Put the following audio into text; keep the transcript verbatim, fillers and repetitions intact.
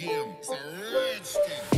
game. It's a rich thing.